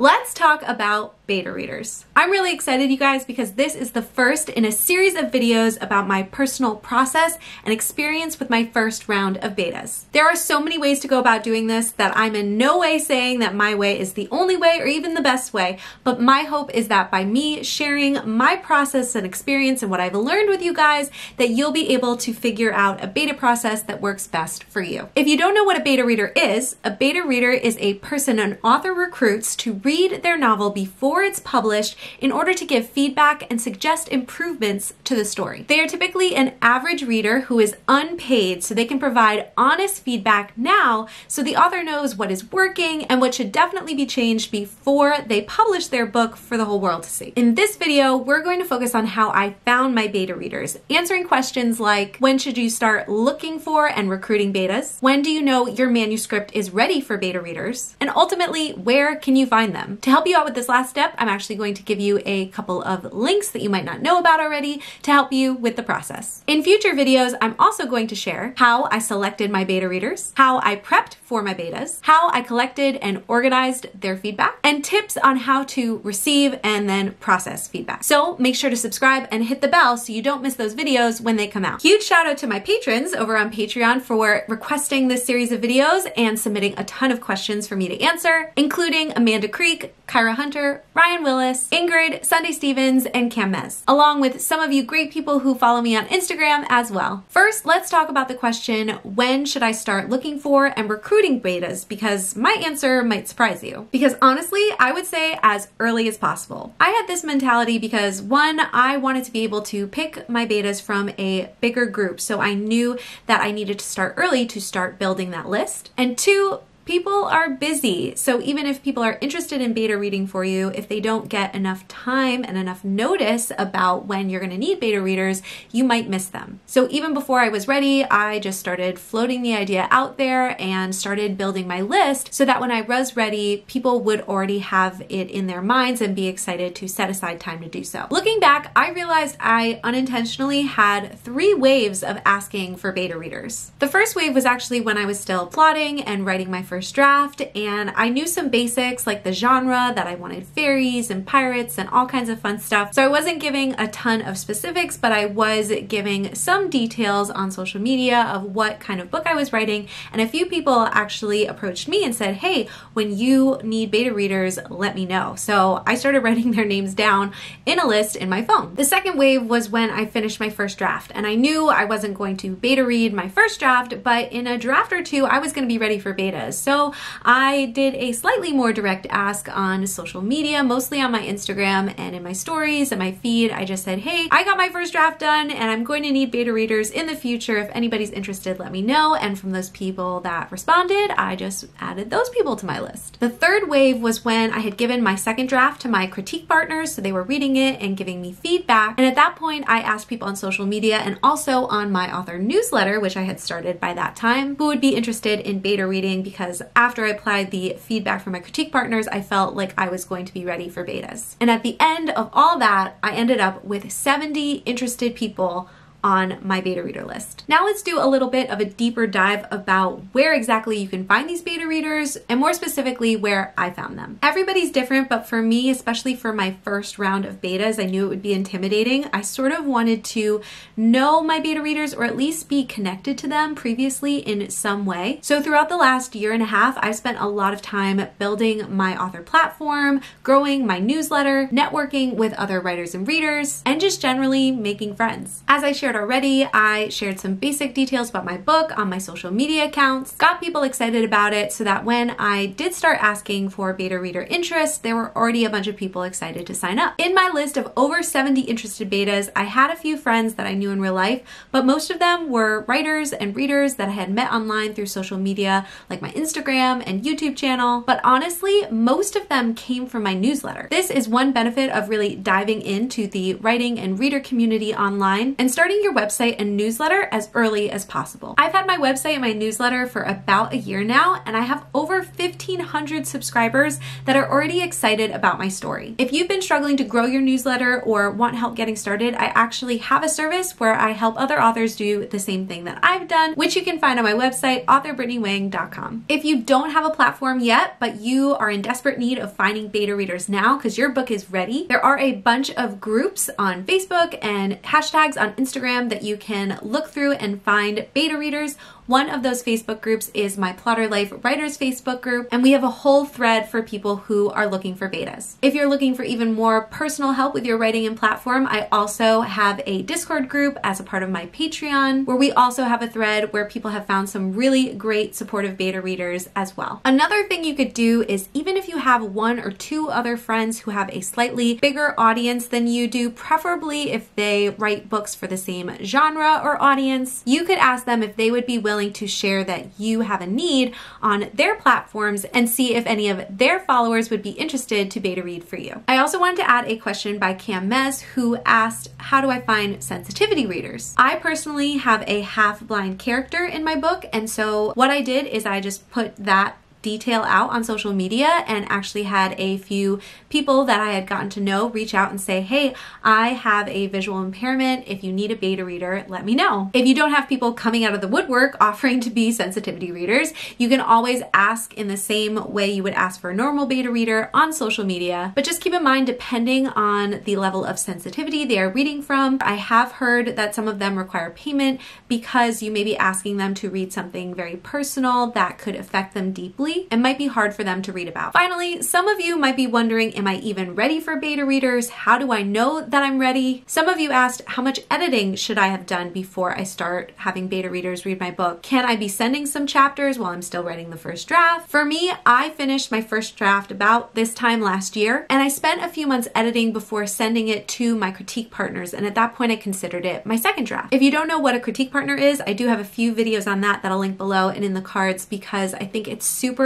Let's talk about beta readers. I'm really excited, you guys, because this is the first in a series of videos about my personal process and experience with my first round of betas. There are so many ways to go about doing this that I'm in no way saying that my way is the only way or even the best way, but my hope is that by me sharing my process and experience and what I've learned with you guys, that you'll be able to figure out a beta process that works best for you. If you don't know what a beta reader is a person an author recruits to read their novel before it's published in order to give feedback and suggest improvements to the story. They are typically an average reader who is unpaid, so they can provide honest feedback now so the author knows what is working and what should definitely be changed before they publish their book for the whole world to see. In this video, we're going to focus on how I found my beta readers, answering questions like, when should you start looking for and recruiting betas? When do you know your manuscript is ready for beta readers? And ultimately, where can you find them? To help you out with this last step, I'm actually going to give you a couple of links that you might not know about already to help you with the process. In future videos, I'm also going to share how I selected my beta readers, how I prepped for my betas, how I collected and organized their feedback, and tips on how to receive and then process feedback. So make sure to subscribe and hit the bell so you don't miss those videos when they come out. Huge shout out to my patrons over on Patreon for requesting this series of videos and submitting a ton of questions for me to answer, including Amanda Creek, Kyra Hunter, Ryan Willis, Ingrid, Sunday Stevens, and Cam Mez, along with some of you great people who follow me on Instagram as well. First, let's talk about the question, when should I start looking for and recruiting betas? Because my answer might surprise you. Because honestly, I would say as early as possible. I had this mentality because one, I wanted to be able to pick my betas from a bigger group, so I knew that I needed to start early to start building that list. And two, people are busy, so even if people are interested in beta reading for you, if they don't get enough time and enough notice about when you're going to need beta readers, you might miss them. So even before I was ready, I just started floating the idea out there and started building my list so that when I was ready, people would already have it in their minds and be excited to set aside time to do so. Looking back, I realized I unintentionally had three waves of asking for beta readers. The first wave was actually when I was still plotting and writing my first draft, and I knew some basics like the genre that I wanted, fairies and pirates and all kinds of fun stuff. So I wasn't giving a ton of specifics, but I was giving some details on social media of what kind of book I was writing, and a few people actually approached me and said, hey, when you need beta readers, let me know. So I started writing their names down in a list in my phone. The second wave was when I finished my first draft, and I knew I wasn't going to beta read my first draft, but in a draft or two, I was going to be ready for betas. So I did a slightly more direct ask on social media, mostly on my Instagram and in my stories and my feed. I just said, hey, I got my first draft done and I'm going to need beta readers in the future. If anybody's interested, let me know. And from those people that responded, I just added those people to my list. The third wave was when I had given my second draft to my critique partners, so they were reading it and giving me feedback. And at that point, I asked people on social media and also on my author newsletter, which I had started by that time, who would be interested in beta reading, because after I applied the feedback from my critique partners, I felt like I was going to be ready for betas. And at the end of all that, I ended up with 70 interested people on my beta reader list. Now let's do a little bit of a deeper dive about where exactly you can find these beta readers, and more specifically where I found them. Everybody's different, but for me, especially for my first round of betas, I knew it would be intimidating. I sort of wanted to know my beta readers or at least be connected to them previously in some way. So throughout the last year and a half, I've spent a lot of time building my author platform, growing my newsletter, networking with other writers and readers, and just generally making friends. As I share already, I shared some basic details about my book on my social media accounts, got people excited about it so that when I did start asking for beta reader interest, there were already a bunch of people excited to sign up. In my list of over 70 interested betas, I had a few friends that I knew in real life, but most of them were writers and readers that I had met online through social media, like my Instagram and YouTube channel. But honestly, most of them came from my newsletter. This is one benefit of really diving into the writing and reader community online and starting building your website and newsletter as early as possible. I've had my website and my newsletter for about a year now, and I have over 1,500 subscribers that are already excited about my story. If you've been struggling to grow your newsletter or want help getting started, I actually have a service where I help other authors do the same thing that I've done, which you can find on my website, authorbrittannywang.com. If you don't have a platform yet, but you are in desperate need of finding beta readers now because your book is ready, there are a bunch of groups on Facebook and hashtags on Instagram that you can look through and find beta readers. One of those Facebook groups is My Plotter Life Writers Facebook group, and we have a whole thread for people who are looking for betas. If you're looking for even more personal help with your writing and platform, I also have a Discord group as a part of my Patreon, where we also have a thread where people have found some really great supportive beta readers as well. Another thing you could do is, even if you have one or two other friends who have a slightly bigger audience than you do, preferably if they write books for the same genre or audience, you could ask them if they would be willing to share that you have a need on their platforms and see if any of their followers would be interested to beta read for you. I also wanted to add a question by Cam Mez, who asked, how do I find sensitivity readers? I personally have a half-blind character in my book, and so what I did is I just put that detail out on social media and actually had a few people that I had gotten to know reach out and say, hey, I have a visual impairment. If you need a beta reader, let me know. If you don't have people coming out of the woodwork offering to be sensitivity readers, you can always ask in the same way you would ask for a normal beta reader on social media. But just keep in mind, depending on the level of sensitivity they are reading from, I have heard that some of them require payment because you may be asking them to read something very personal that could affect them deeply and might be hard for them to read about. Finally, some of you might be wondering, am I even ready for beta readers? How do I know that I'm ready? Some of you asked, how much editing should I have done before I start having beta readers read my book? Can I be sending some chapters while I'm still writing the first draft? For me, I finished my first draft about this time last year, and I spent a few months editing before sending it to my critique partners, and at that point I considered it my second draft. If you don't know what a critique partner is, I do have a few videos on that that I'll link below and in the cards, because I think it's super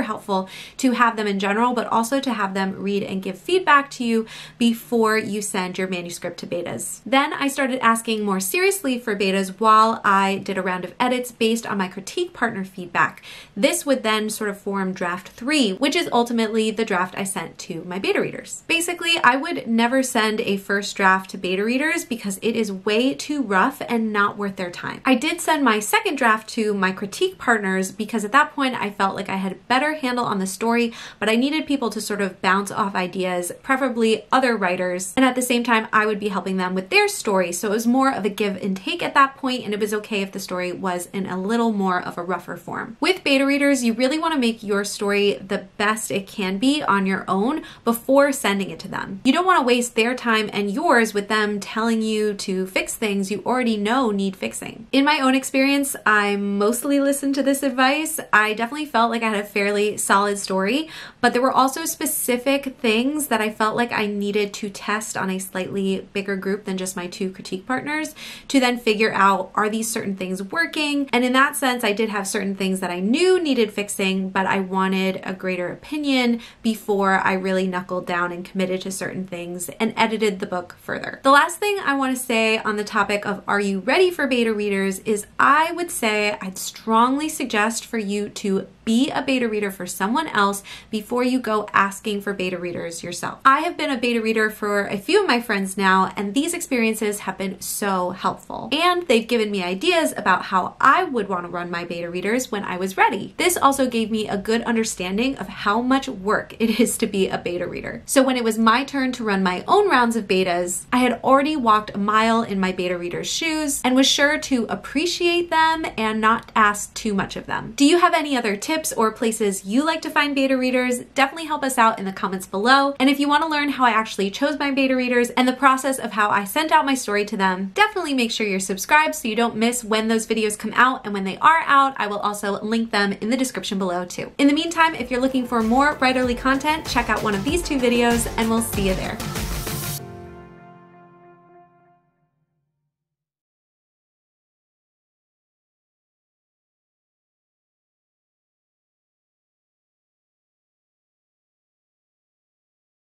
helpful to have them in general, but also to have them read and give feedback to you before you send your manuscript to betas. Then I started asking more seriously for betas while I did a round of edits based on my critique partner feedback. This would then sort of form draft 3, which is ultimately the draft I sent to my beta readers. Basically, I would never send a first draft to beta readers because it is way too rough and not worth their time. I did send my second draft to my critique partners because at that point I felt like I had a better handle on the story, but I needed people to sort of bounce off ideas, preferably other writers, and at the same time I would be helping them with their story, so it was more of a give and take at that point, and it was okay if the story was in a little more of a rougher form. With beta readers, you really want to make your story the best it can be on your own before sending it to them. You don't want to waste their time and yours with them telling you to fix things you already know need fixing. In my own experience, I mostly listened to this advice. I definitely felt like I had a fairly solid story, but there were also specific things that I felt like I needed to test on a slightly bigger group than just my two critique partners to then figure out, are these certain things working? And in that sense, I did have certain things that I knew needed fixing, but I wanted a greater opinion before I really knuckled down and committed to certain things and edited the book further. The last thing I want to say on the topic of are you ready for beta readers is I would say I'd strongly suggest for you to be a beta reader for someone else before you go asking for beta readers yourself. I have been a beta reader for a few of my friends now, and these experiences have been so helpful. And they've given me ideas about how I would want to run my beta readers when I was ready. This also gave me a good understanding of how much work it is to be a beta reader. So when it was my turn to run my own rounds of betas, I had already walked a mile in my beta reader's shoes and was sure to appreciate them and not ask too much of them. Do you have any other tips or places you like to find beta readers? Definitely help us out in the comments below. And if you want to learn how I actually chose my beta readers and the process of how I sent out my story to them, definitely make sure you're subscribed so you don't miss when those videos come out, and when they are out, I will also link them in the description below too. In the meantime, if you're looking for more writerly content, check out one of these two videos and we'll see you there.